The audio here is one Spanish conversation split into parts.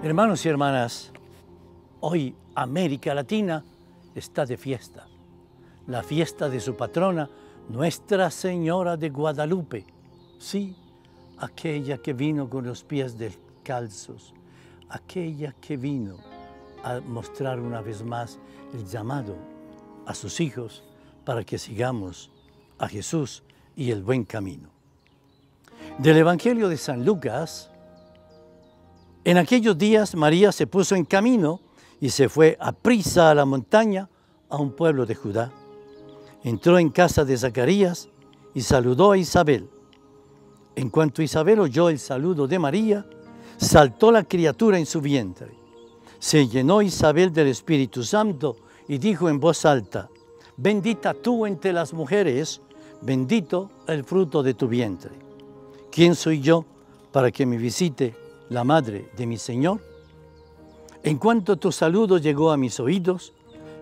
Hermanos y hermanas, hoy América Latina está de fiesta. La fiesta de su patrona, Nuestra Señora de Guadalupe. Sí, aquella que vino con los pies descalzos, aquella que vino a mostrar una vez más el llamado a sus hijos para que sigamos a Jesús y el buen camino. Del Evangelio de San Lucas: en aquellos días María se puso en camino y se fue a prisa a la montaña, a un pueblo de Judá. Entró en casa de Zacarías y saludó a Isabel. En cuanto Isabel oyó el saludo de María, saltó la criatura en su vientre. Se llenó Isabel del Espíritu Santo y dijo en voz alta: bendita tú entre las mujeres, bendito el fruto de tu vientre. ¿Quién soy yo para que me visite la madre de mi Señor? En cuanto tu saludo llegó a mis oídos,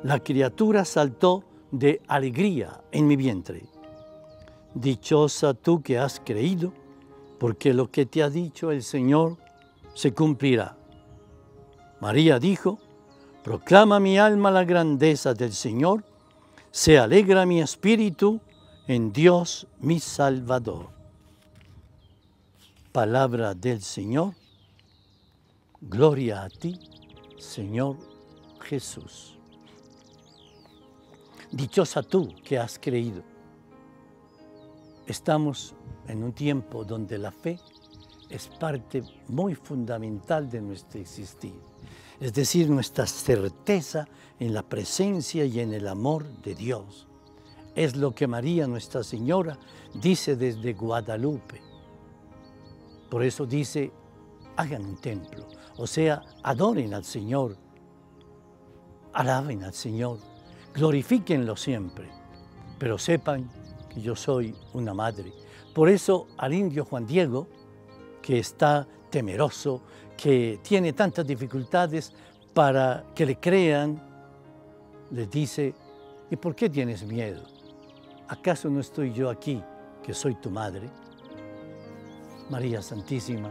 la criatura saltó de alegría en mi vientre. Dichosa tú que has creído, porque lo que te ha dicho el Señor se cumplirá. María dijo: proclama mi alma la grandeza del Señor, se alegra mi espíritu en Dios mi Salvador. Palabra del Señor. Gloria a ti, Señor Jesús. Dichosa tú que has creído. Estamos en un tiempo donde la fe es parte muy fundamental de nuestro existir, es decir, nuestra certeza en la presencia y en el amor de Dios. Es lo que María, Nuestra Señora, dice desde Guadalupe. Por eso dice: hagan un templo, o sea, adoren al Señor, alaben al Señor, glorifíquenlo siempre, pero sepan que yo soy una madre. Por eso al indio Juan Diego, que está temeroso, que tiene tantas dificultades para que le crean, les dice: ¿y por qué tienes miedo? ¿Acaso no estoy yo aquí, que soy tu madre? María Santísima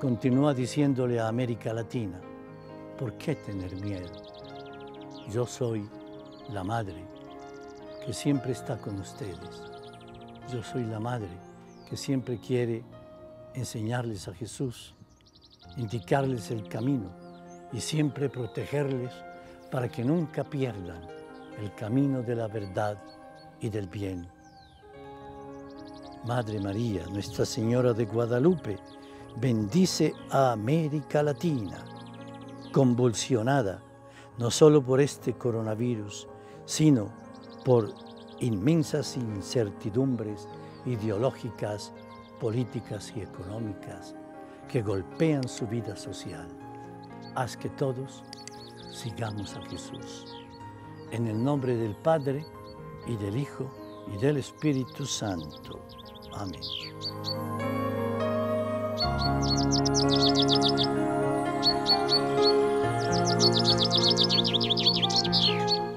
continúa diciéndole a América Latina: ¿por qué tener miedo? Yo soy la madre que siempre está con ustedes. Yo soy la madre que siempre quiere enseñarles a Jesús, indicarles el camino y siempre protegerles para que nunca pierdan el camino de la verdad y del bien. Madre María, Nuestra Señora de Guadalupe, bendice a América Latina, convulsionada no solo por este coronavirus, sino por inmensas incertidumbres ideológicas, políticas y económicas que golpean su vida social. Haz que todos sigamos a Jesús. En el nombre del Padre, y del Hijo, y del Espíritu Santo. Amén. Thank you.